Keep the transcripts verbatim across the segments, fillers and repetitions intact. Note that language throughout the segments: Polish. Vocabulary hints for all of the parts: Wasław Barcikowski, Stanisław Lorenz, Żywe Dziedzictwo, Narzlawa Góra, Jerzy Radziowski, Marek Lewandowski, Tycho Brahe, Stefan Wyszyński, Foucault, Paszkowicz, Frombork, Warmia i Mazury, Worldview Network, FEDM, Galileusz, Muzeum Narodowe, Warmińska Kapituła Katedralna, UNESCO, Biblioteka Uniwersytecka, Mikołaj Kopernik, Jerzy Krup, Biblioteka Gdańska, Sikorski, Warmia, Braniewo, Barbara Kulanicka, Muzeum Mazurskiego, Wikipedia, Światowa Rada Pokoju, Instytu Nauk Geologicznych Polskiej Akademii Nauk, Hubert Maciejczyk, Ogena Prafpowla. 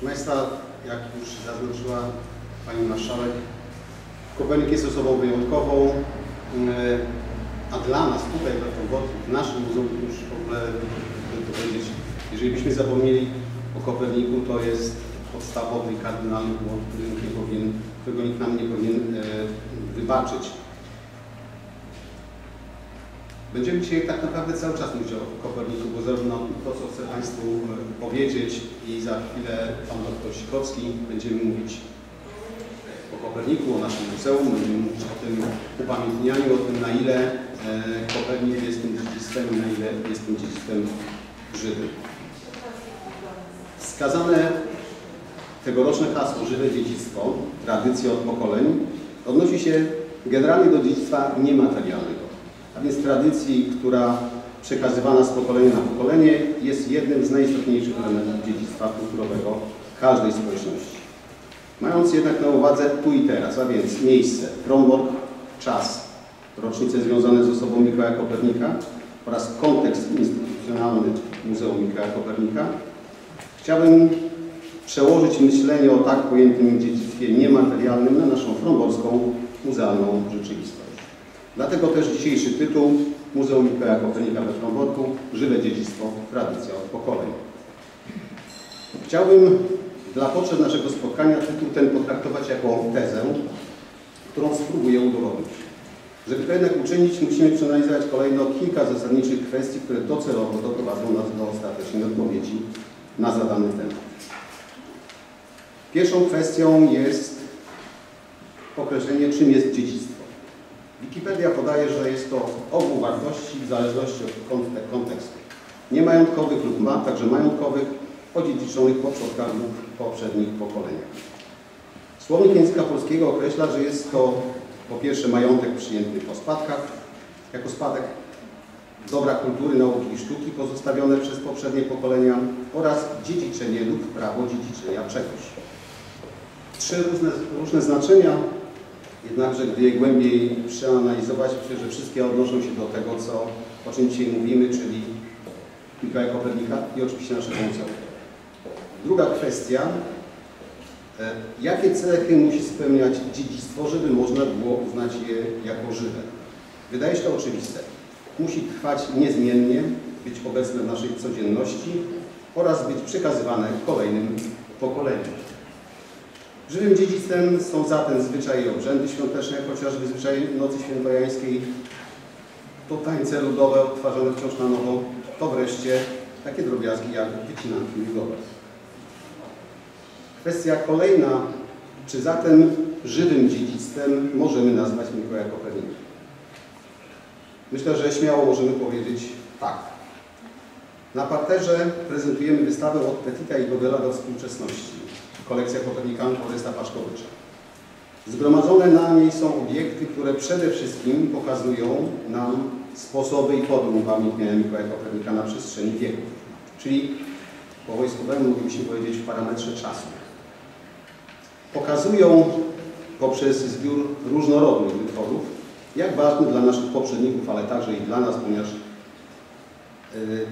Proszę Państwa, jak już zaznaczyła Pani Marszałek, Kopernik jest osobą wyjątkową, a dla nas tutaj, w naszym muzeum, już w ogóle, by to powiedzieć, jeżeli byśmy zapomnieli o Koperniku, to jest podstawowy i kardynalny błąd, którego nikt nam nie powinien wybaczyć. Będziemy dzisiaj tak naprawdę cały czas mówić o Koperniku, bo zarówno to, co chcę Państwu powiedzieć, i za chwilę Pan doktor Sikorski, będziemy mówić o Koperniku, o naszym muzeum, będziemy mówić o tym upamiętnianiu, o tym, na ile Kopernik jest tym dziedzictwem, na ile jest tym dziedzictwem Żydów. Wskazane tegoroczne hasło Żywe Dziedzictwo, tradycje od pokoleń, odnosi się generalnie do dziedzictwa niematerialnego. A więc tradycji, która przekazywana z pokolenia na pokolenie, jest jednym z najistotniejszych elementów dziedzictwa kulturowego każdej społeczności. Mając jednak na uwadze tu i teraz, a więc miejsce, Frombork, czas, rocznice związane z osobą Mikołaja Kopernika oraz kontekst instytucjonalny Muzeum Mikołaja Kopernika, chciałbym przełożyć myślenie o tak pojętym dziedzictwie niematerialnym na naszą fromborską muzealną rzeczywistość. Dlatego też dzisiejszy tytuł Muzeum Mikołaja Kopernika we Fromborku – Żywe dziedzictwo, tradycja od pokoleń. Chciałbym dla potrzeb naszego spotkania tytuł ten potraktować jako tezę, którą spróbuję udowodnić. Żeby to jednak uczynić, musimy przeanalizować kolejno kilka zasadniczych kwestii, które docelowo doprowadzą nas do ostatecznej odpowiedzi na zadany temat. Pierwszą kwestią jest określenie, czym jest dziedzictwo. Wikipedia podaje, że jest to ogół wartości w zależności od kontekstu niemajątkowych lub ma, także majątkowych, odziedziczonych po przodkach lub poprzednich pokoleniach. Słownik języka polskiego określa, że jest to po pierwsze majątek przyjęty po spadkach, jako spadek dobra kultury, nauki i sztuki pozostawione przez poprzednie pokolenia oraz dziedziczenie lub prawo dziedziczenia czegoś. Trzy różne, różne znaczenia. Jednakże, gdy je głębiej przeanalizować, myślę, że wszystkie odnoszą się do tego, co, o czym dzisiaj mówimy, czyli Mikołaja Kopernika i oczywiście naszego muzeum. Druga kwestia, jakie cechy musi spełniać dziedzictwo, żeby można było uznać je jako żywe? Wydaje się to oczywiste. Musi trwać niezmiennie, być obecne w naszej codzienności oraz być przekazywane kolejnym pokoleniom. Żywym dziedzictwem są zatem zwyczaje i obrzędy świąteczne, chociażby zwyczaje Nocy Świętojańskiej, to tańce ludowe odtwarzane wciąż na nowo, to wreszcie takie drobiazgi jak wycinanki ludowe. Kwestia kolejna, czy zatem żywym dziedzictwem możemy nazwać Mikołaja Kopernika? Myślę, że śmiało możemy powiedzieć tak. Na parterze prezentujemy wystawę od Petita i Godela do współczesności. Kolekcja kopernikanów artysta Paszkowicza. Zgromadzone na niej są obiekty, które przede wszystkim pokazują nam sposoby i formy upamiętnienia Mikołaja Kopernika na przestrzeni wieków. Czyli po wojskowemu moglibyśmy powiedzieć w parametrze czasu. Pokazują poprzez zbiór różnorodnych wytworów, jak ważny dla naszych poprzedników, ale także i dla nas, ponieważ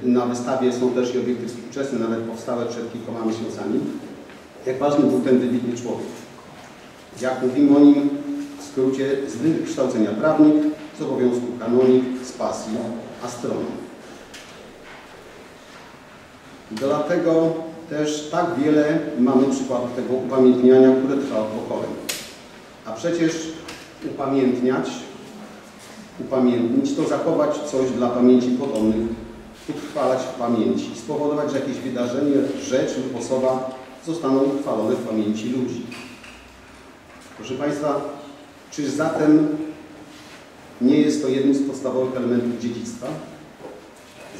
na wystawie są też i obiekty współczesne, nawet powstałe przed kilkoma miesiącami. Jak ważny był ten wybitny człowiek. Jak mówimy o nim w skrócie, z wykształcenia prawnik, z obowiązku kanonik, z pasji astronom. Dlatego też tak wiele mamy przykładów tego upamiętniania, które trwa od pokoleń. A przecież upamiętniać, upamiętnić to zachować coś dla pamięci podobnych, utrwalać w pamięci, spowodować, że jakieś wydarzenie, rzecz lub osoba zostaną utrwalone w pamięci ludzi. Proszę Państwa, czy zatem nie jest to jednym z podstawowych elementów dziedzictwa?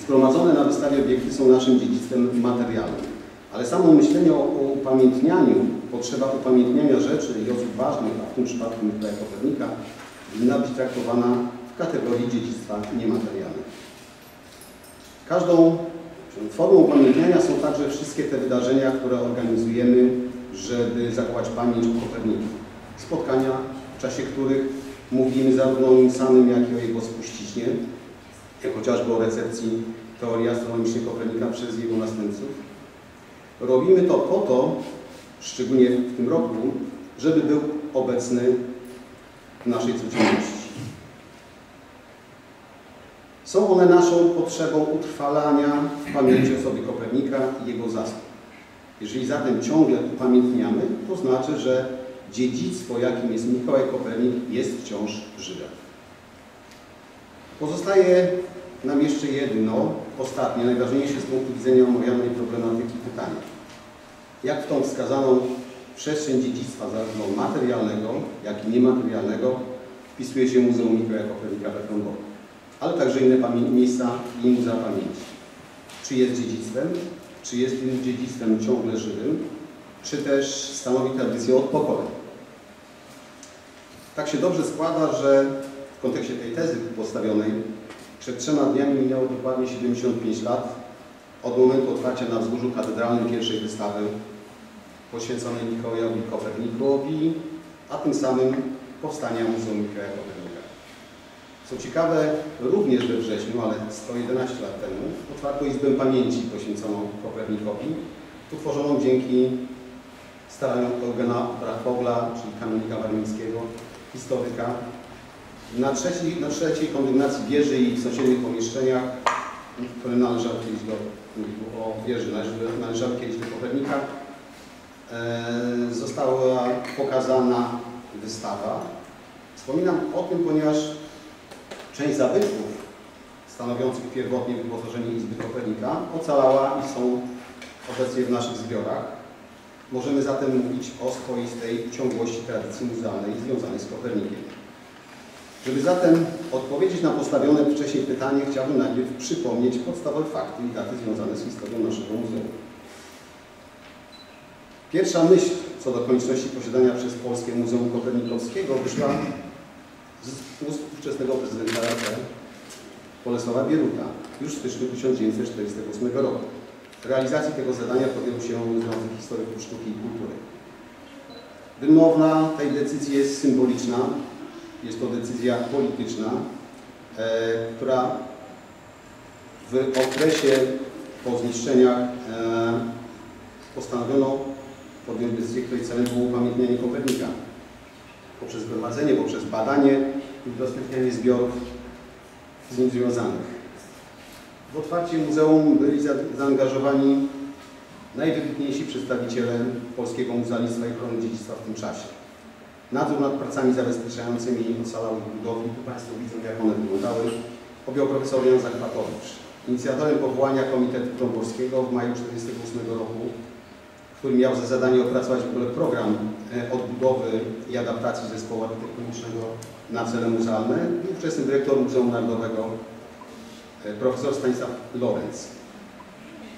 Zgromadzone na wystawie obiekty są naszym dziedzictwem materialnym, ale samo myślenie o, o upamiętnianiu, potrzeba upamiętniania rzeczy i osób ważnych, a w tym przypadku Mikołaja Kopernika, powinna być traktowana w kategorii dziedzictwa niematerialnego. Każdą formą upamiętniania są także wszystkie te wydarzenia, które organizujemy, żeby zachować pamięć o Koperniku. Spotkania, w czasie których mówimy zarówno o nim samym, jak i o jego spuściźnie, jak chociażby o recepcji teorii astronomicznej Kopernika przez jego następców. Robimy to po to, szczególnie w tym roku, żeby był obecny w naszej codzienności. Są one naszą potrzebą utrwalania w pamięci osoby Kopernika i jego zasług. Jeżeli zatem ciągle upamiętniamy, to znaczy, że dziedzictwo, jakim jest Mikołaj Kopernik, jest wciąż żywe. Pozostaje nam jeszcze jedno, ostatnie, najważniejsze z punktu widzenia omawianej problematyki pytanie. Jak w tą wskazaną przestrzeń dziedzictwa, zarówno materialnego, jak i niematerialnego, wpisuje się Muzeum Mikołaja Kopernika we Fromborku, ale także inne miejsca i muzea pamięci. Czy jest dziedzictwem? Czy jest tym dziedzictwem ciągle żywym? Czy też stanowi tradycję od pokoleń? Tak się dobrze składa, że w kontekście tej tezy postawionej przed trzema dniami minęło dokładnie siedemdziesiąt pięć lat od momentu otwarcia na Wzgórzu Katedralnym pierwszej wystawy poświęconej Mikołajowi Kopernikowi, a tym samym powstania Muzeum Mikołaja Kopernika. Co ciekawe, również we wrześniu, ale sto jedenaście lat temu, otwarto Izbę Pamięci poświęconą Kopernikowi, utworzoną dzięki staraniom Ogena Prafpowla, czyli kanonika warmińskiego, historyka. Na trzeciej, na trzeciej kondygnacji wieży i w sąsiednich pomieszczeniach, które należały kiedyś do, o wieży należały, należały kiedyś do Kopernika, e, została pokazana wystawa. Wspominam o tym, ponieważ część zabytków stanowiących pierwotnie wyposażenie Izby Kopernika ocalała i są obecnie w naszych zbiorach. Możemy zatem mówić o swoistej ciągłości tradycji muzealnej związanej z Kopernikiem. Żeby zatem odpowiedzieć na postawione wcześniej pytanie, chciałbym najpierw przypomnieć podstawowe fakty i daty związane z historią naszego muzeum. Pierwsza myśl co do konieczności posiadania przez Polskie Muzeum Kopernikowskiego wyszła z ust ówczesnego prezydenta R P Bolesława Bieruta już w styczniu tysiąc dziewięćset czterdziestego ósmego roku. Realizacji tego zadania podjął się Związek Historyków Sztuki i Kultury. Wymowna tej decyzji jest symboliczna, jest to decyzja polityczna, e, która w okresie po zniszczeniach e, postanowiono podjąć decyzję, której celem było upamiętnianie Kopernika poprzez gromadzenie, poprzez badanie i udostępnianie zbiorów z nim związanych. W otwarcie muzeum byli zaangażowani najwybitniejsi przedstawiciele polskiego muzealnictwa i ochrony dziedzictwa w tym czasie. Nadzór nad pracami zabezpieczającymi ocalałych budowli, tu Państwo widzą, jak one wyglądały, objął profesor Jan Zakwatowicz, inicjatorem powołania Komitetu Kronborskiego w maju tysiąc dziewięćset czterdziestego ósmego roku, który miał za zadanie opracować w ogóle program odbudowy i adaptacji zespołu architektonicznego na cele muzealne, i ówczesny dyrektor Muzeum Narodowego profesor Stanisław Lorenz.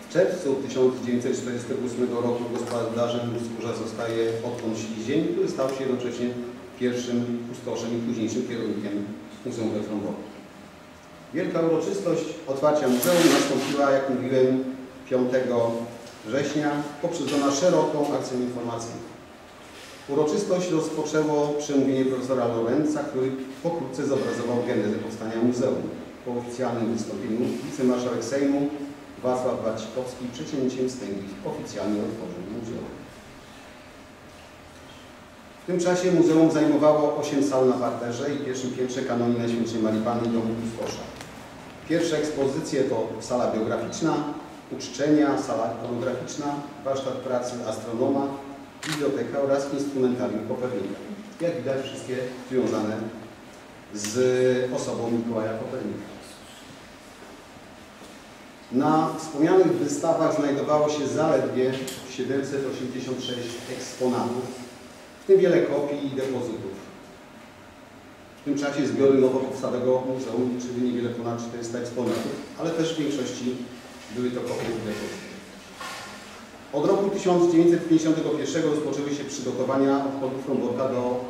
W czerwcu tysiąc dziewięćset czterdziestego ósmego roku gospodarzem Wzgórza zostaje Otton Ślizień, który stał się jednocześnie pierwszym kustoszem i późniejszym kierownikiem Muzeum we Fromborku. Wielka uroczystość otwarcia muzeum nastąpiła, jak mówiłem, piątego września, poprzedzona szeroką akcją informacyjną. Uroczystość rozpoczęło przemówienie profesora Lorenza, który pokrótce zobrazował genezę powstania muzeum. Po oficjalnym wystąpieniu wicemarszałek Sejmu Wasław Barcikowski przecięciem stęgi oficjalnie otworzył muzeum. W tym czasie muzeum zajmowało osiem sal na parterze i pierwszym piętrze kanonina Świętej Marii Panny domu Kustosza. Pierwsze ekspozycje to sala biograficzna, uczczenia, sala ikonograficzna, warsztat pracy astronoma, biblioteka oraz instrumentarium Kopernika. Jak widać, wszystkie związane z osobą Mikołaja Kopernika. Na wspomnianych wystawach znajdowało się zaledwie siedemset osiemdziesiąt sześć eksponatów, w tym wiele kopii i depozytów. W tym czasie zbiory nowo powstałego muzeum liczyły niewiele ponad czterysta eksponatów, ale też w większości były to kopie i depozyty. Od roku tysiąc dziewięćset pięćdziesiątego pierwszego rozpoczęły się przygotowania obchodów Fromborka do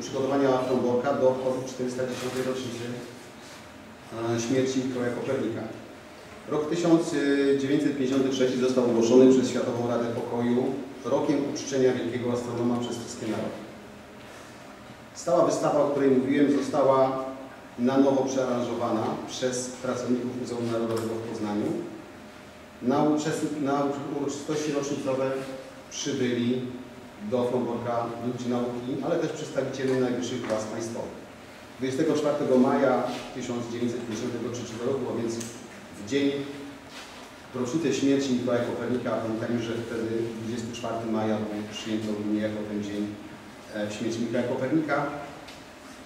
przygotowania Fromborka do obchodów czterysta dziesiątej rocznicy śmierci Mikołaja Kopernika. Rok tysiąc dziewięćset pięćdziesiąty trzeci został ogłoszony przez Światową Radę Pokoju rokiem uczczenia wielkiego astronoma przez wszystkie narody. Stała wystawa, o której mówiłem, została na nowo przearanżowana przez pracowników Muzeum Narodowego w Poznaniu. Na, na uroczystości rocznicowe przybyli do Fromborka ludzi nauki, ale też przedstawicieli najwyższych klas państwowych. dwudziestego czwartego maja tysiąc dziewięćset pięćdziesiątego trzeciego roku, a więc w dzień rocznicy śmierci Mikołaja Kopernika, pamiętajmy, że wtedy dwudziestego czwartego maja przyjęto mnie jako ten dzień śmierci Mikołaja Kopernika,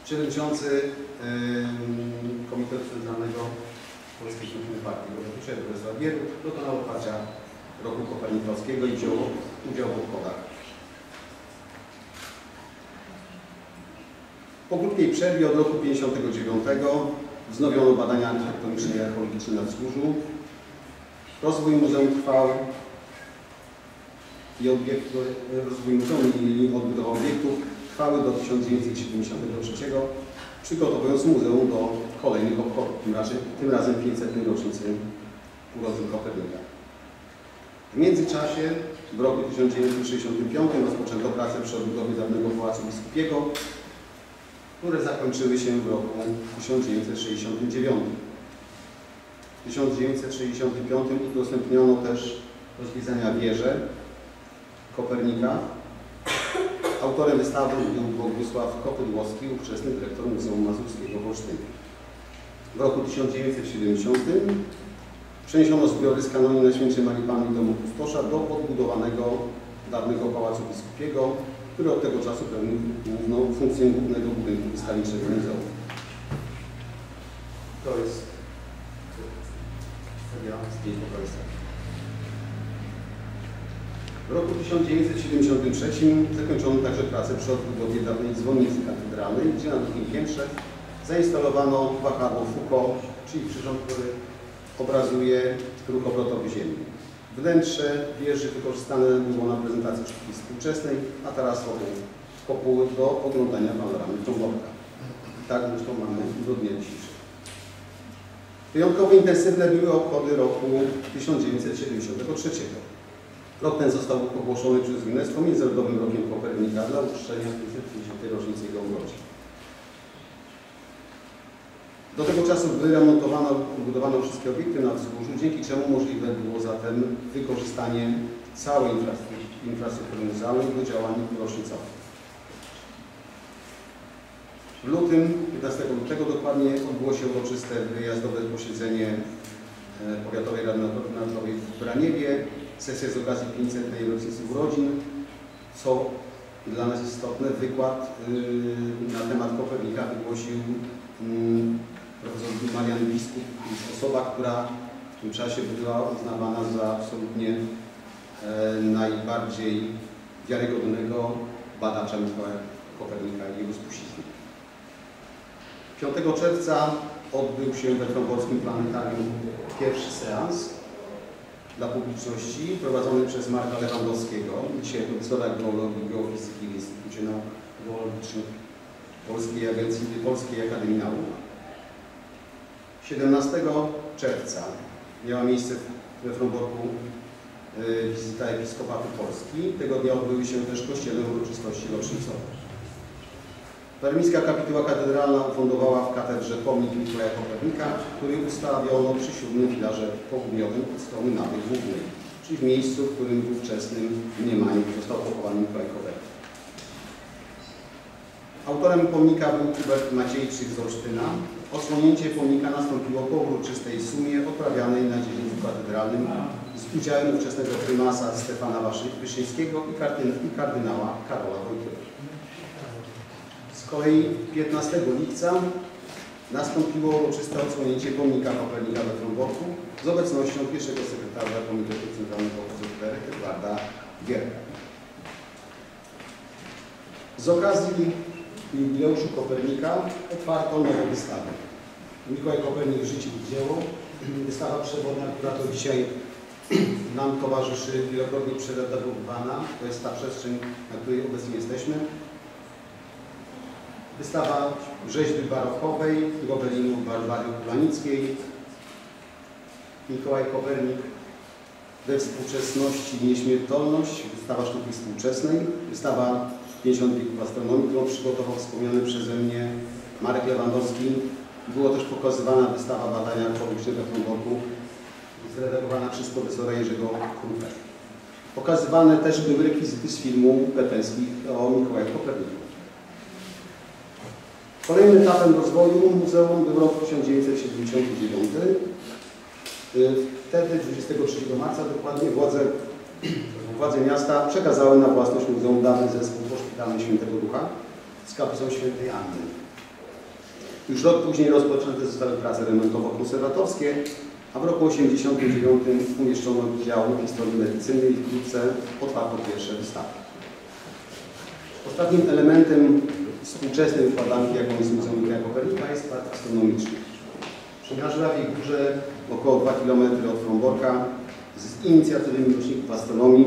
przewodniczący yy, Komitetu Centralnego Polskiej Partii Robotniczej Bolesław Bierut dokonał otwarcia roku kopernikowskiego i wziął udział w obchodach. Po krótkiej przerwie od roku tysiąc dziewięćset pięćdziesiątego dziewiątego wznowiono badania architektoniczne i archeologiczne na wzgórzu. Rozwój muzeum trwał i obiektu, rozwój muzeum i odbudowa obiektów trwały do tysiąc dziewięćset siedemdziesiątego trzeciego, przygotowując muzeum do kolejnych obchodów, tym razem, tym razem pięćsetnej rocznicy urodzin Kopernika. W międzyczasie w roku tysiąc dziewięćset sześćdziesiątym piątym rozpoczęto pracę przy odbudowie dawnego Pałacu Biskupiego, które zakończyły się w roku tysiąc dziewięćset sześćdziesiątym dziewiątym. W tysiąc dziewięćset sześćdziesiątym piątym udostępniono też rozwiązania wieże Kopernika. Autorem wystawy był Bogusław Kopydłowski, ówczesny dyrektor Muzeum Mazurskiego w Olsztynie. W roku tysiąc dziewięćset siedemdziesiątym przeniesiono zbiory z kanonu Najświętszej Marii Panny domu Pustosza do odbudowanego dawnego Pałacu Biskupiego, który od tego czasu pełnił główną funkcję głównego budynku wystawicznego muzeum. To jest seria zdjęć po kolei. W roku tysiąc dziewięćset siedemdziesiątym trzecim zakończono także pracę przy odbudowie dawnej dzwonnicy katedralnej, gdzie na drugim piętrze zainstalowano wahadło Foucault, czyli przyrząd, który obrazuje ruch obrotowy Ziemi. Wnętrze wieży wykorzystane było na prezentacji sztuki współczesnej, a teraz są kopuły do oglądania panoramy Fromborka. Tak zresztą mamy do dnia dzisiejszego. Wyjątkowo intensywne były obchody roku tysiąc dziewięćset siedemdziesiątego trzeciego. Rok ten został ogłoszony przez UNESCO Międzynarodowym Rokiem Kopernika dla uczczenia pięćsetnej rocznicy jego urodzin. Do tego czasu wyremontowano, budowano wszystkie obiekty na wzgórzu, dzięki czemu możliwe było zatem wykorzystanie całej infrastruktury muzealnej do działań rocznicowych. W lutym, piętnastego lutego dokładnie, odbyło się uroczyste wyjazdowe posiedzenie Powiatowej Rady Narodowej w Braniewie, sesja z okazji pięćsetnej rocznicy urodzin, co dla nas istotne, wykład yy, na temat Kopernika wygłosił profesor Marian Biskup, osoba, która w tym czasie była uznawana za absolutnie e, najbardziej wiarygodnego badacza Mikołaja Kopernika i jego spuścizny. piątego czerwca odbył się we Toruńskim Planetarium pierwszy seans dla publiczności prowadzony przez Marka Lewandowskiego, dzisiaj profesora geologii, geofizyki w Instytucie Nauk Geologicznych Polskiej Agencji Polskiej Akademii Nauk. siedemnastego czerwca miała miejsce we Fromborku wizyta Episkopatu Polski. Tego dnia odbyły się też kościelne uroczystości rocznicowe. Warmińska Kapituła Katedralna ufundowała w katedrze pomnik Mikołaja Kopernika, który ustawiono przy siódmym filarze południowym od strony nawy głównej, czyli w miejscu, w którym w ówczesnym mniemaniu został pochowany Mikołaj Kopernik. Autorem pomnika był Hubert Maciejczyk z Olsztyna. Odsłonięcie pomnika nastąpiło po uroczystej sumie odprawianej na dziedzińcu katedralnym z udziałem ówczesnego prymasa Stefana Wyszyńskiego i, kardyn i kardynała Karola Wojtyła. Z kolei piętnastego lipca nastąpiło uroczyste odsłonięcie pomnika Kopernika we Fromborku z obecnością pierwszego sekretarza Komitetu Centralnego Edwarda Gierka. Z okazji jubileuszu Kopernika otwarto nową wystawę. Mikołaj Kopernik, życie i dzieło. Wystawa przewodnia, która to dzisiaj nam towarzyszy, wielokrotnie przeredagowana. To jest ta przestrzeń, na której obecnie jesteśmy. Wystawa rzeźby barokowej, gobelinów Barbary Kulanickiej. Mikołaj Kopernik we współczesności i nieśmiertelność. Wystawa sztuki współczesnej. Wystawa pięćdziesiąt wieków astronomii, którą przygotował wspomniany przeze mnie Marek Lewandowski. Była też pokazywana wystawa badania archeologicznego w Fromborku zredagowana przez profesora Jerzego Krupa. Pokazywane też były rekwizyty z filmu Pepenskich o Mikołaju Koperniku. Kolejnym etapem rozwoju muzeum był rok tysiąc dziewięćset siedemdziesiąty dziewiąty. Wtedy, dwudziestego trzeciego marca dokładnie, władze, władze miasta przekazały na własność muzeum dawny zespół poszpitalny Świętego Ducha z kaplicą Świętej Anny. Już rok później rozpoczęte zostały prace remontowo-konserwatorskie, a w roku tysiąc dziewięćset osiemdziesiątym dziewiątym umieszczono dział historii medycyny i wkrótce otwarto pierwsze wystawy. Ostatnim elementem współczesnej układanki, jaką jest Muzeum Mikołaja Kopernika, jest park astronomiczny. Przy Narzlawiej Górze, około dwa kilometry od Fromborka, z inicjatywy miłośników astronomii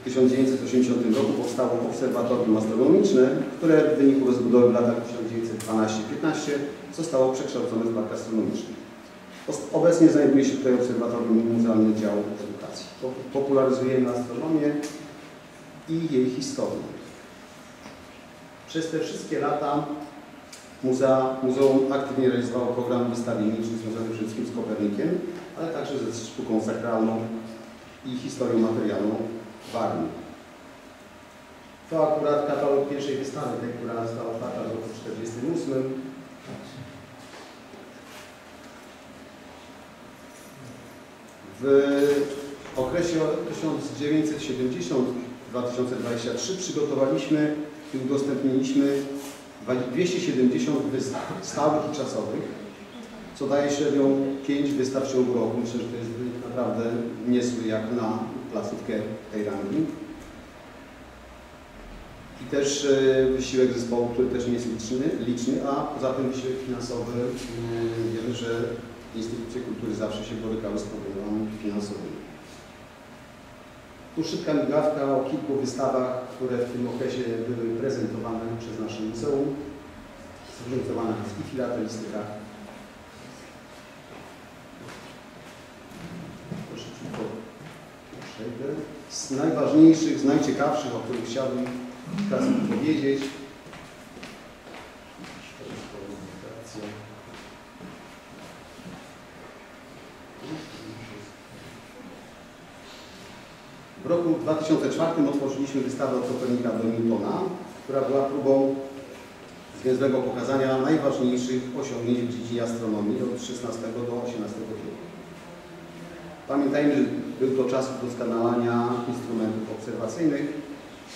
w tysiąc dziewięćset osiemdziesiątym roku powstało obserwatorium astronomiczne, które w wyniku rozbudowy w latach tysiąc dziewięćset dwunastym do piętnastego zostało przekształcone w park astronomiczny. Obecnie znajduje się tutaj obserwatorium muzealny dział edukacji. Popularyzujemy astronomię i jej historię. Przez te wszystkie lata muzea, muzeum aktywnie realizowało program wystawienniczy związany przede wszystkim z Kopernikiem, ale także ze sztuką sakralną i historią materialną Warmii. To akurat katalog pierwszej wystawy, tej, która została otwarta w roku tysiąc dziewięćset czterdziestym ósmym. W okresie tysiąc dziewięćset siedemdziesiątym do dwa tysiące dwudziestego trzeciego przygotowaliśmy i udostępniliśmy dwieście siedemdziesiąt wystaw stałych i czasowych, co daje średnią pięć wystaw w ciągu roku. Myślę, że to jest wynik naprawdę niezły jak na placówkę tej rangi. I też wysiłek zespołu, który też nie jest liczny, liczny a poza tym wysiłek finansowy. Wiemy, że instytucje kultury zawsze się borykały z problemami finansowymi. Tu szybka migawka o kilku wystawach, które w tym okresie były prezentowane przez nasze muzeum. Zróżnicowana jest i filatelistyka. Szybciutko przejdę. Z najważniejszych, z najciekawszych, o których chciałbym teraz powiedzieć. W roku dwa tysiące czwartym otworzyliśmy wystawę Kopernika do Newtona, która była próbą zwięzłego pokazania najważniejszych osiągnięć w dziedzinie astronomii od szesnastego do osiemnastego wieku. Pamiętajmy, że był to czas udoskonalania instrumentów obserwacyjnych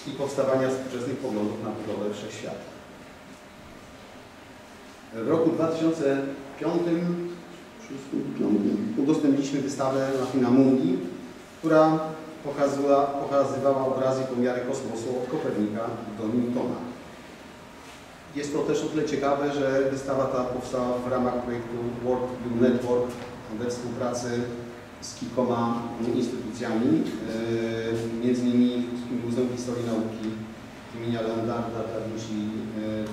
i powstawania współczesnych poglądów na budowę wszechświata. W roku dwa tysiące piątym udostępniliśmy wystawę Machina Mundi, która Pokazała, pokazywała obrazy i pomiary kosmosu od Kopernika do Newtona. Jest to też o tyle ciekawe, że wystawa ta powstała w ramach projektu Worldview Network we współpracy z kilkoma instytucjami, yy, m.in. Muzeum Historii Nauki imienia Leonarda da Vinci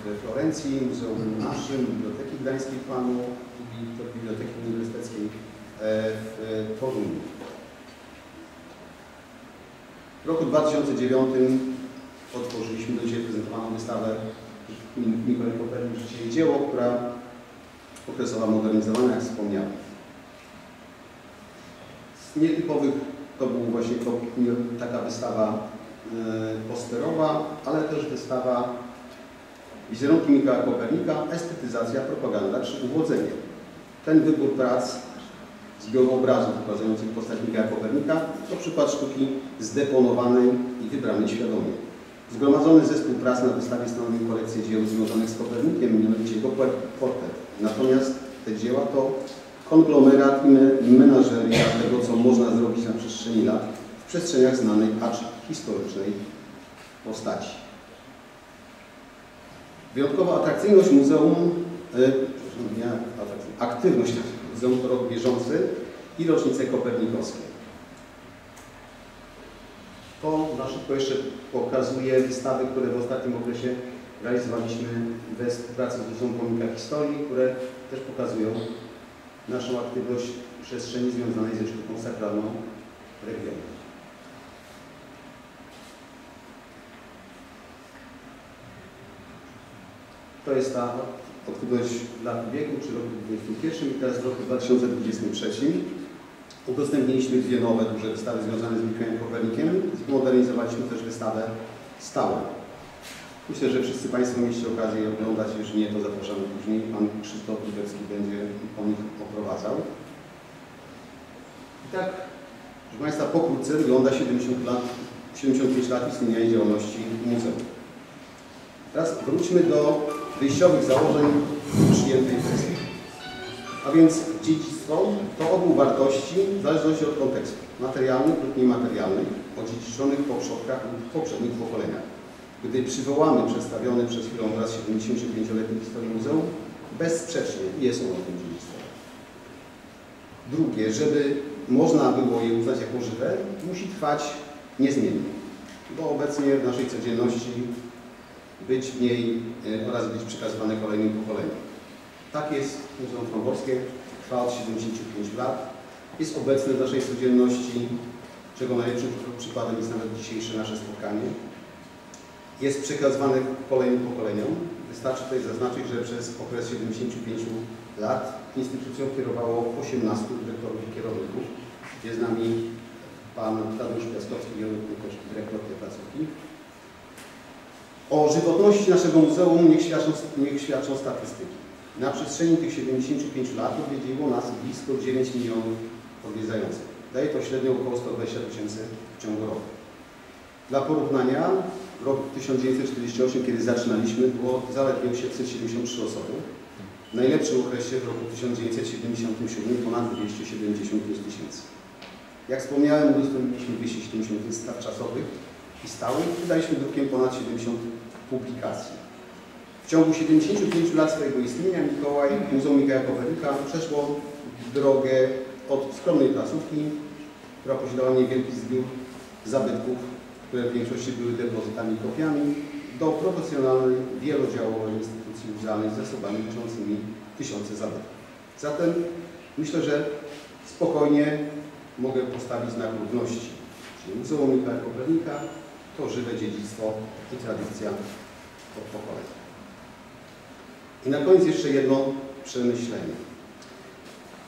we Florencji, Muzeum naszym, Biblioteki Gdańskiej w Panu i Biblioteki Uniwersyteckiej yy, w Toruniu. W roku dwa tysiące dziewiątym otworzyliśmy do dzisiaj prezentowaną wystawę Mikołaj Kopernik Życie i Dzieło, która okresowa modernizowana, jak wspomniałem. Z nietypowych to była właśnie to, taka wystawa y, posterowa, ale też wystawa Wizerunki Mikołaja Kopernika, Estetyzacja, Propaganda czy Uwodzenie. Ten wybór prac zbioru obrazów pokazujących postać Mikołaja Kopernika to przykład sztuki zdeponowanej i wybranej świadomie. Zgromadzony zespół prac na wystawie stanowił kolekcję dzieł związanych z Kopernikiem, mianowicie jego portret. Natomiast te dzieła to konglomerat i menażeria tego, co można zrobić na przestrzeni lat w przestrzeniach znanej, acz historycznej postaci. Wyjątkowa atrakcyjność muzeum, yy, nie, atrakcyjność, aktywność Muzeum to rok bieżący i rocznice kopernikowskie. To na szybko jeszcze pokazuje wystawy, które w ostatnim okresie realizowaliśmy we współpracy z Muzeum Pomnika Historii, które też pokazują naszą aktywność w przestrzeni związanej ze sztuką sakralną regionu. To jest ta aktywność lat wieku, czy roku dwa tysiące dwudziestym pierwszym i teraz w roku dwa tysiące dwudziestym trzecim Udostępniliśmy dwie nowe duże wystawy związane z Mikołajem Kopernikiem. Zmodernizowaliśmy też wystawę stałą. Myślę, że wszyscy Państwo mieliście okazję je oglądać, jeżeli nie, to zapraszamy później. Pan Krzysztof Pilecki będzie o nich oprowadzał. I tak, proszę Państwa, pokrótce wygląda siedemdziesiąt lat, siedemdziesiąt pięć lat istnienia i działalności muzeum. Teraz wróćmy do wyjściowych założeń przyjętych przez. A więc dziedzictwo to ogół wartości w zależności od kontekstu, materialnych lub niematerialnych, odziedziczonych po przodkach lub poprzednich pokoleniach. Gdy przywołamy przedstawiony przez chwilę obraz siedemdziesięciopięcioletniej historii muzeum, bezsprzecznie jest ono tym dziedzictwem. Drugie, żeby można było je uznać jako żywe, musi trwać niezmiennie, bo obecnie w naszej codzienności być w niej oraz być przekazywane kolejnym pokoleniom. Tak jest Muzeum Fromborskie, trwa od siedemdziesięciu pięciu lat, jest obecne w naszej codzienności, czego najlepszym przykładem jest nawet dzisiejsze nasze spotkanie. Jest przekazywane kolejnym pokoleniom. Wystarczy tutaj zaznaczyć, że przez okres siedemdziesięciu pięciu lat instytucją kierowało osiemnastu dyrektorów i kierowników. Jest z nami pan Tadeusz Piaskowski, dyrektor tej placówki. O żywotności naszego muzeum niech świadczą, niech świadczą statystyki. Na przestrzeni tych siedemdziesięciu pięciu lat odwiedziło nas blisko dziewięć milionów odwiedzających. Daje to średnio około sto dwadzieścia tysięcy w ciągu roku. Dla porównania rok tysiąc dziewięćset czterdziesty ósmy, kiedy zaczynaliśmy, było zaledwie siedemset siedemdziesiąt trzy osoby. W najlepszym okresie w roku tysiąc dziewięćset siedemdziesiątym siódmym ponad dwieście siedemdziesiąt pięć tysięcy. Jak wspomniałem, udostępniliśmy dwieście siedemdziesiąt wystaw czasowych i stałych. Wydaliśmy drukiem ponad siedemdziesiąt publikacji. W ciągu siedemdziesięciu pięciu lat swojego istnienia Mikołaj, Muzeum Mikołaja Kopernika przeszło drogę od skromnej placówki, która posiadała niewielki zbiór zabytków, które w większości były depozytami i kopiami, do profesjonalnej, wielodziałowej instytucji muzealnej z zasobami liczącymi tysiące zabytków. Zatem myślę, że spokojnie mogę postawić znak równości. Czyli Muzeum Mikołaja Kopernika to żywe dziedzictwo i tradycja od pokolenia. I na koniec jeszcze jedno przemyślenie.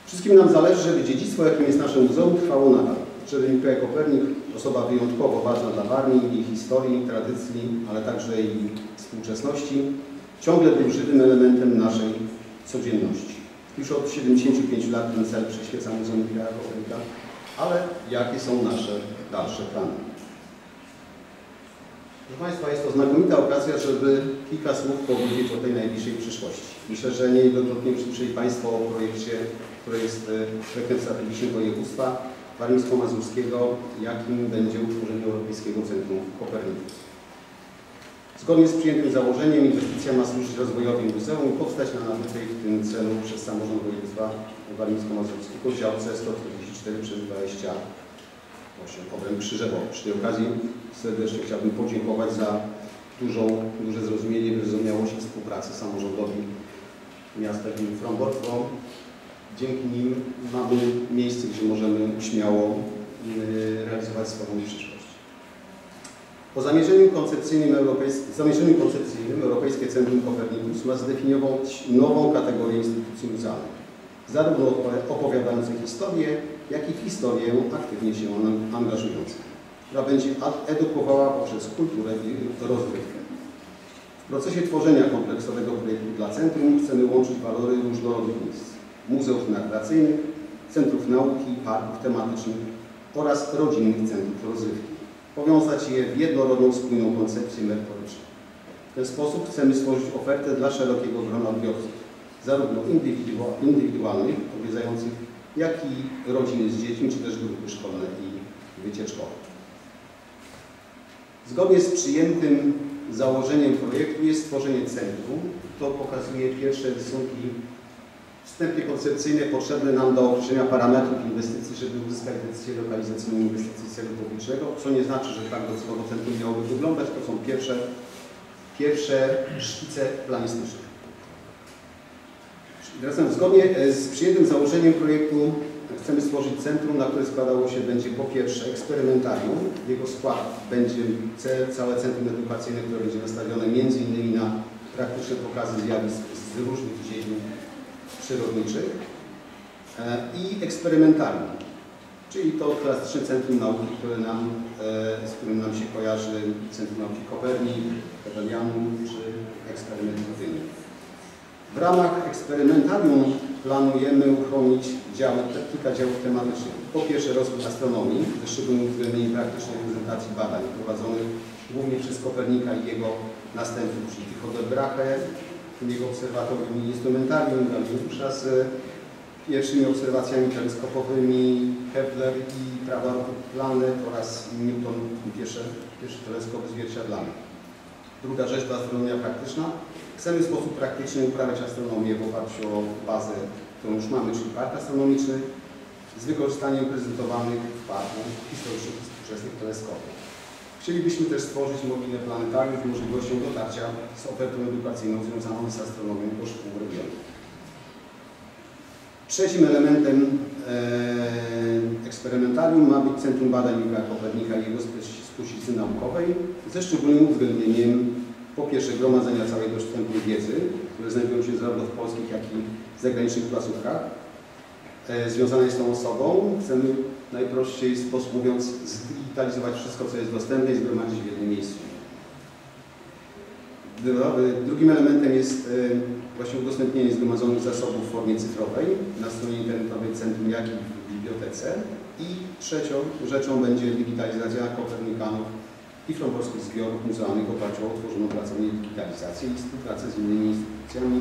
Wszystkim nam zależy, żeby dziedzictwo, jakim jest nasze muzeum, trwało nadal. Żeby Mikołaj Kopernik, osoba wyjątkowo ważna dla Warmii, i historii, tradycji, ale także i współczesności, ciągle był żywym elementem naszej codzienności. Już od siedemdziesięciu pięciu lat ten cel przyświeca Muzeum Mikołaja Kopernika, ale jakie są nasze dalsze plany? Proszę Państwa, jest to znakomita okazja, żeby kilka słów powiedzieć o tej najbliższej przyszłości. Myślę, że niejednokrotnie słyszeli Państwo o projekcie, który jest projektem strategicznym województwa warmińsko-mazurskiego, jakim będzie utworzenie Europejskiego Centrum Kopernika. Zgodnie z przyjętym założeniem inwestycja ma służyć rozwojowi muzeum i powstać na nabytej w tym celu przez samorząd województwa warmińsko-mazurskiego w działce sto czterdzieści cztery przez dwadzieścia osiem, obręb Krzyżewo. Przy tej okazji serdecznie chciałbym podziękować za dużą, duże zrozumienie i wyrozumiałość współpracy samorządowi miasta gminy Frombork, bo dzięki nim mamy miejsce, gdzie możemy śmiało realizować swoją przyszłość. Po zamierzeniu koncepcyjnym, europejskim, zamierzeniu koncepcyjnym Europejskie Centrum Kopernikus ma zdefiniować nową kategorię instytucji muzealnych, zarówno opowiadających historię, jak i w historię aktywnie się angażujących, która będzie edukowała poprzez kulturę i rozrywkę. W procesie tworzenia kompleksowego projektu dla centrum chcemy łączyć walory różnorodnych miejsc, muzeów narracyjnych, centrów nauki, parków tematycznych oraz rodzinnych centrów rozrywki. Powiązać je w jednorodną, spójną koncepcję merytoryczną. W ten sposób chcemy stworzyć ofertę dla szerokiego grona odbiorców, zarówno indywidualnych, odwiedzających, jak i rodziny z dziećmi, czy też grupy szkolne i wycieczkowe. Zgodnie z przyjętym założeniem projektu jest stworzenie centrum. To pokazuje pierwsze rysunki wstępnie koncepcyjne potrzebne nam do określenia parametrów inwestycji, żeby uzyskać decyzję lokalizacyjną inwestycji celu publicznego, co nie znaczy, że tak docelowo centrum miałoby wyglądać. To są pierwsze, pierwsze szkice planistyczne. Zgodnie z przyjętym założeniem projektu chcemy stworzyć centrum, na które składało się będzie po pierwsze eksperymentarium. W jego skład będzie całe centrum edukacyjne, które będzie nastawione między innymi na praktyczne pokazy zjawisk z różnych dziedzin przyrodniczych i eksperymentarium. czyli to klasyczne Centrum Nauki, które nam, z którym nam się kojarzy Centrum Nauki Kopernik, Kopernianu czy Eksperyment Gdyni. W ramach eksperymentarium planujemy uchronić dział, kilka działów tematycznych. Po pierwsze, rozwój astronomii, ze szczególnym uwzględnieniem praktycznej prezentacji badań prowadzonych głównie przez Kopernika i jego następców, czyli Tycho Brahe, w tym jego obserwatorium i instrumentarium, Galileusza z pierwszymi obserwacjami teleskopowymi, Kepler i prawa roku planet oraz Newton, pierwszy, pierwszy teleskop zwierciadlany. Druga rzecz to astronomia praktyczna. Chcemy w sposób praktyczny uprawiać astronomię w oparciu o bazę, którą już mamy, czyli park astronomiczny, z wykorzystaniem prezentowanych w parku historycznych i współczesnych teleskopów. Chcielibyśmy też stworzyć mobilne planetarium z możliwością dotarcia z ofertą edukacyjną związaną z astronomią do szkół regionów. Trzecim elementem e, eksperymentarium ma być Centrum Badań Mikołaja Kopernika i jego spuścizny naukowej, ze szczególnym uwzględnieniem po pierwsze gromadzenia całej dostępnej wiedzy, które znajdują się zarówno w polskich, jak i zagranicznych placówkach e, związanej z tą osobą. Chcemy najprościej, sposób mówiąc, zdigitalizować wszystko, co jest dostępne i zgromadzić w jednym miejscu. Drugim elementem jest właśnie udostępnienie zgromadzonych zasobów w formie cyfrowej na stronie internetowej Centrum, jak i w bibliotece. I trzecią rzeczą będzie digitalizacja Kopernikanów i fromborskich zbiorów muzealnych w oparciu o utworzoną pracownię digitalizacji i współpracę z innymi instytucjami,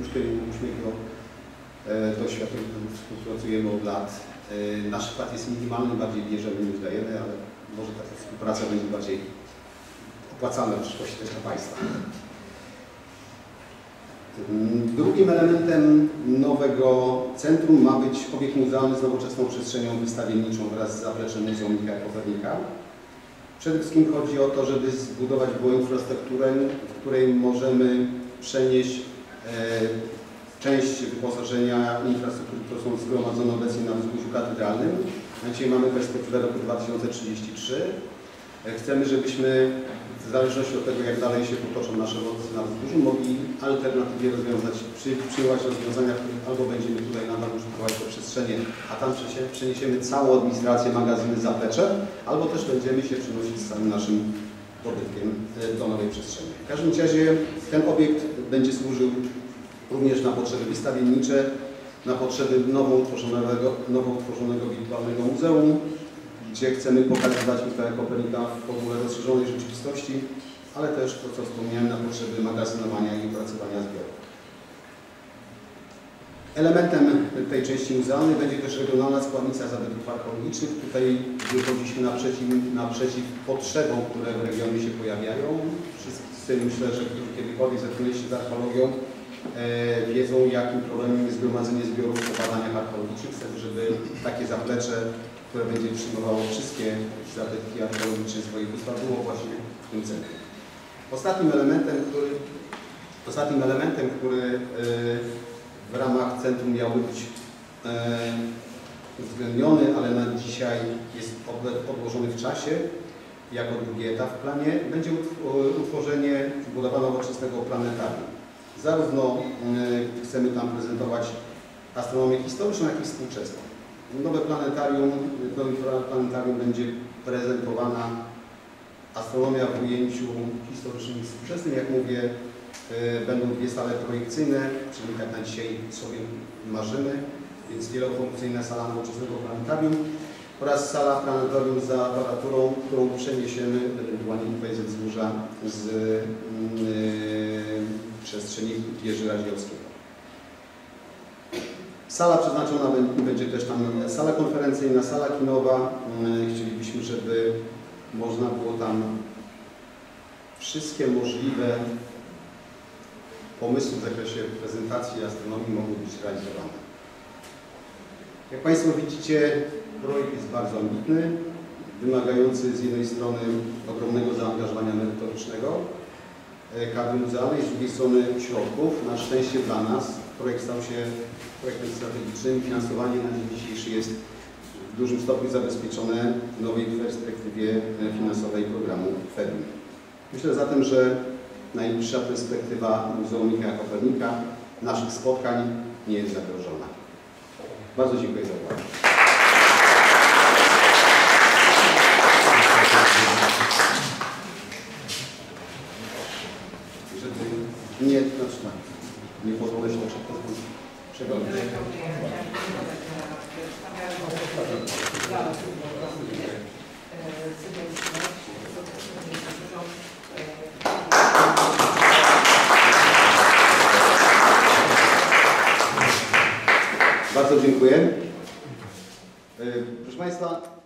już którego do świata współpracujemy od lat. Nasz wkład jest minimalny, bardziej bierzemy niż dajemy, ale może taka współpraca będzie bardziej opłacalna w przyszłości też dla Państwa. Drugim elementem nowego centrum ma być obiekt muzealny z nowoczesną przestrzenią wystawienniczą wraz z zapleczem Muzeum Mikołaja Kopernika. Przede wszystkim chodzi o to, żeby zbudować byłą infrastrukturę, w której możemy przenieść e, część wyposażenia infrastruktury, które są zgromadzone obecnie na wzgórzu katedralnym. Na dzisiaj mamy perspektywę roku dwa tysiące trzydziesty trzeci. Chcemy, żebyśmy w zależności od tego, jak dalej się potoczą nasze losy na wzgórzu, mogli alternatywnie rozwiązać, przy, przyjmować rozwiązania, w których albo będziemy tutaj nadal użytkować te przestrzenie, a tam przeniesiemy całą administrację, magazyny, zaplecze, albo też będziemy się przenosić z samym naszym dobytkiem do nowej przestrzeni. W każdym razie ten obiekt będzie służył również na potrzeby wystawiennicze, na potrzeby nowo utworzonego, nowo utworzonego wirtualnego muzeum, gdzie chcemy pokazywać Mikołaja Kopernika w ogóle rozszerzonej rzeczywistości, ale też to, co wspomniałem, na potrzeby magazynowania i opracowania zbiorów. Elementem tej części muzealnej będzie też regionalna składnica zabytków archeologicznych. Tutaj wychodziliśmy naprzeciw, naprzeciw potrzebom, które w regionie się pojawiają. Wszyscy myślę, że którzy kiedykolwiek zetknęli się z archeologią, e, wiedzą, jakim problemem jest gromadzenie zbiorów po badaniach archeologicznych. Chcemy, żeby takie zaplecze, które będzie przyjmowało wszystkie zabytki archeologiczne z województwa, było właśnie w tym centrum. Ostatnim elementem, który, ostatnim elementem, który yy, w ramach centrum miał być yy, uwzględniony, ale na dzisiaj jest odłożony w czasie, jako drugi etap w planie, będzie utworzenie, budowa nowoczesnego planetarium. Zarówno yy, chcemy tam prezentować astronomię historyczną, jak i współczesną. Nowe planetarium, nowe planetarium będzie prezentowana astronomia w ujęciu historycznym i współczesnym. Jak mówię, yy, będą dwie sale projekcyjne, czyli tak na dzisiaj sobie marzymy, więc wielofunkcyjna sala nowoczesnego planetarium oraz sala planetarium z aparaturą, którą przeniesiemy ewentualnie tutaj ze wzgórza z yy, przestrzeni Jerzy Radziowskiego. Sala przeznaczona będzie też tam sala konferencyjna, sala kinowa. Chcielibyśmy, żeby można było tam wszystkie możliwe pomysły w zakresie prezentacji astronomii mogły być realizowane. Jak Państwo widzicie, projekt jest bardzo ambitny, wymagający z jednej strony ogromnego zaangażowania merytorycznego kadry muzealnej, z drugiej strony środków. Na szczęście dla nas projekt stał się projektem strategicznym. Finansowanie na dzień dzisiejszy jest w dużym stopniu zabezpieczone w nowej perspektywie finansowej programu FEDM. Myślę zatem, że najbliższa perspektywa Muzeum Mikołaja Kopernika naszych spotkań nie jest zagrożona. Bardzo dziękuję za uwagę. niejednoznaczna. Nie pozwolę, że to przeglądać. Bardzo dziękuję. Proszę Państwa.